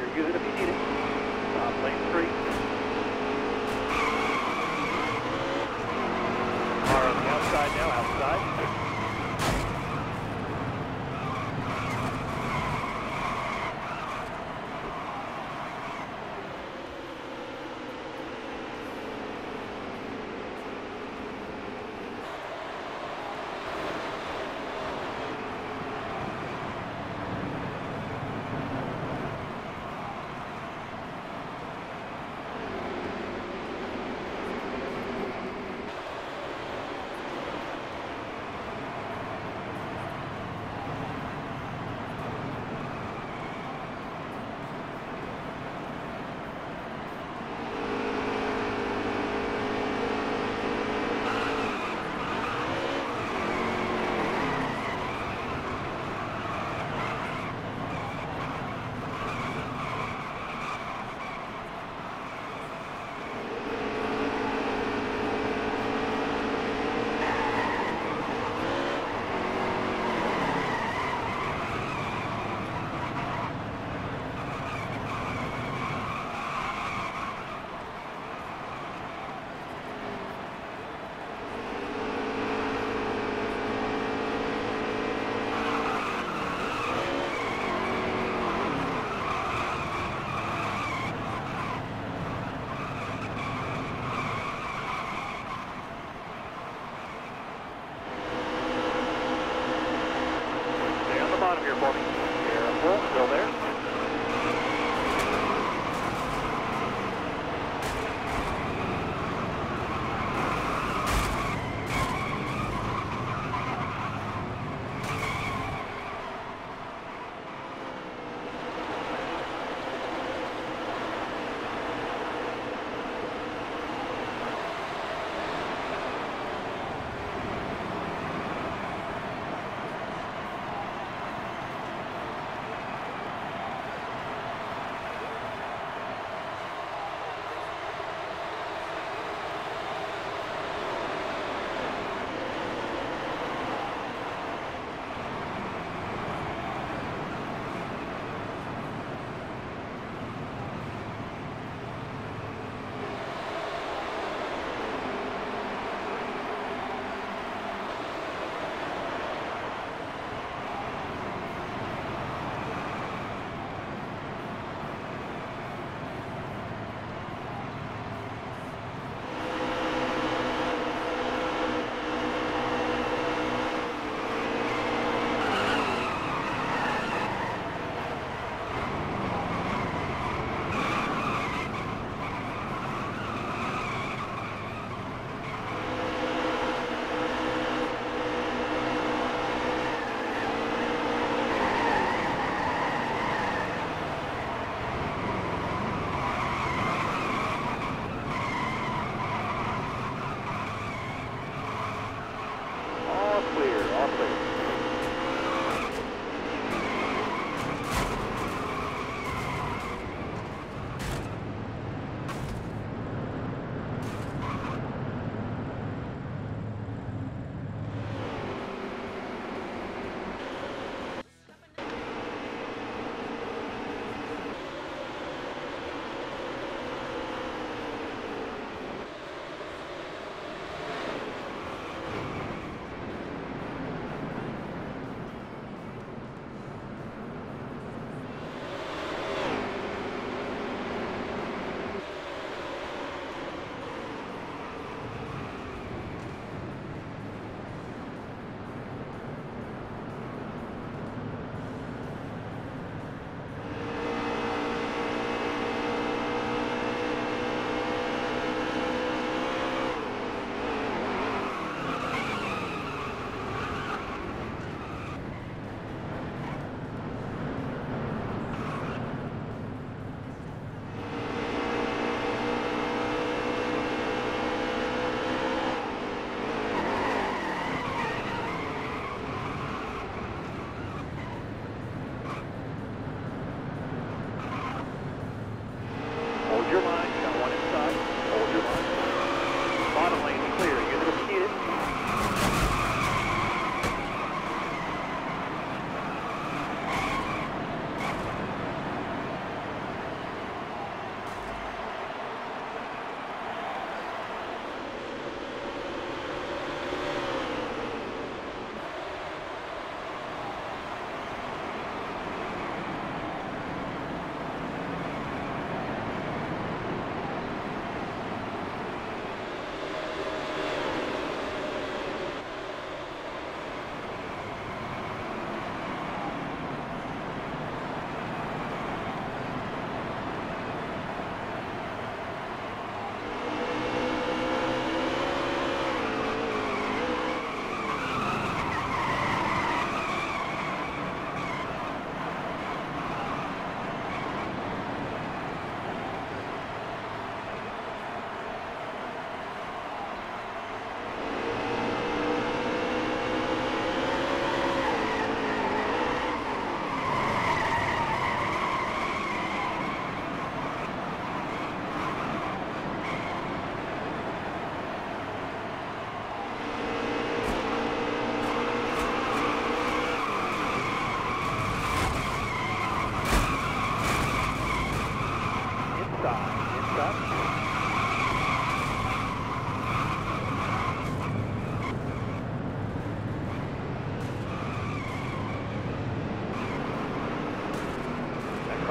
You're good if you need it. Lane 3. Car on the outside now, outside.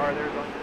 car there going?